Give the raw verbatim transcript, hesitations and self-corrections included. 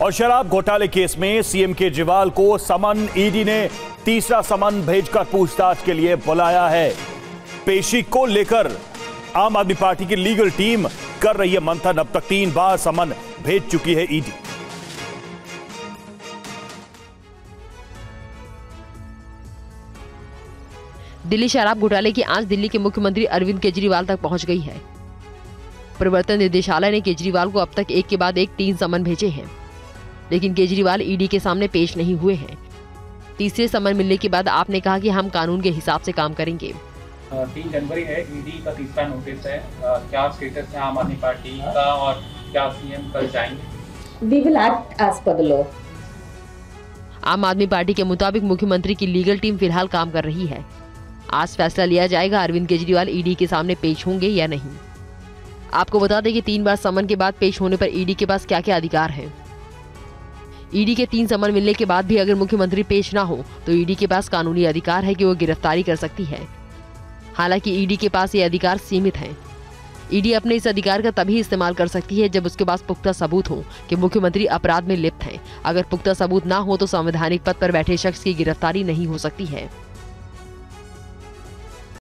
और शराब घोटाले केस में सीएम केजरीवाल को समन ईडी ने तीसरा समन भेजकर पूछताछ के लिए बुलाया है। पेशी को लेकर आम आदमी पार्टी की लीगल टीम कर रही है मंथन। अब तक तीन बार समन भेज चुकी है ईडी। दिल्ली शराब घोटाले की आंच दिल्ली के मुख्यमंत्री अरविंद केजरीवाल तक पहुंच गई है। प्रवर्तन निदेशालय ने केजरीवाल को अब तक एक के बाद एक तीन समन भेजे हैं, लेकिन केजरीवाल ईडी के सामने पेश नहीं हुए हैं। तीसरे समन मिलने के बाद आपने कहा कि हम कानून के हिसाब से काम करेंगे। तीन जनवरी है, ईडी का तीसरा नोटिस है। क्या स्टेटस है आम आदमी पार्टी का और क्या सीएम कल जाएंगे? We will act as per the law. Aam Aadmi party के मुताबिक मुख्यमंत्री की लीगल टीम फिलहाल काम कर रही है। आज फैसला लिया जाएगा अरविंद केजरीवाल ईडी के सामने पेश होंगे या नहीं। आपको बता दें कि तीन बार समन के बाद पेश होने पर ईडी के पास क्या क्या अधिकार है। ईडी के तीन समन मिलने के बाद भी अगर मुख्यमंत्री पेश ना हो तो ईडी के पास कानूनी अधिकार है कि वो गिरफ्तारी कर सकती है। हालांकि ईडी के पास ये अधिकार सीमित हैं। ईडी अपने इस अधिकार का तभी इस्तेमाल कर सकती है जब उसके पास पुख्ता सबूत हो कि मुख्यमंत्री अपराध में लिप्त हैं। अगर पुख्ता सबूत ना हो तो संवैधानिक पद पर बैठे शख्स की गिरफ्तारी नहीं हो सकती है।